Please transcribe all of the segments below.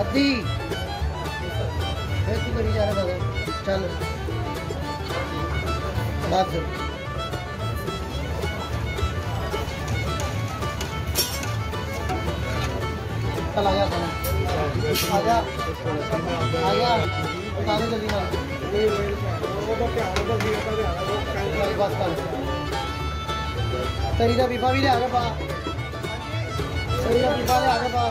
अभी मैं तुम्हें नहीं जा रहा था। चलो बात करो। कल आया था आया आया आने जल्दी ना बस कल शरीर विभा भी आ रहा पा शरीर विभा आ रहा पा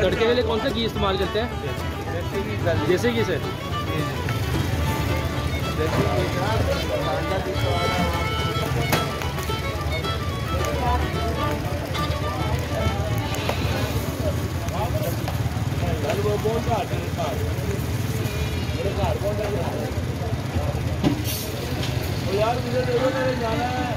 तड़के के लिए कौन सा घी इस्तेमाल करते हैं? देसी घी से। यार मुझे जाना है।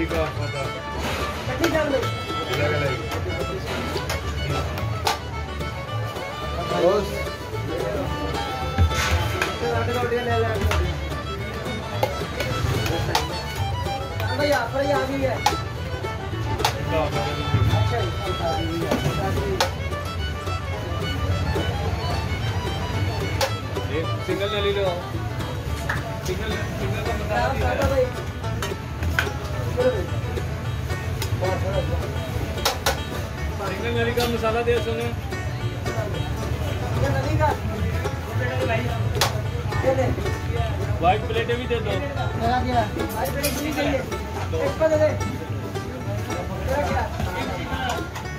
Ika, बढ़िया आ गई है। अच्छा आ गई है। एक सिग्नल ले लो। सिग्नल सिग्नल का बता दीजिए। सिग्नल नली का मसाला दे सोने। नली का व्हाइट प्लेटें भी दे दो। क्या क्या? व्हाइट प्लेट भी चाहिए। इसको दे दे। क्या क्या?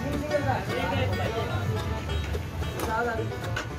मिक्स करना।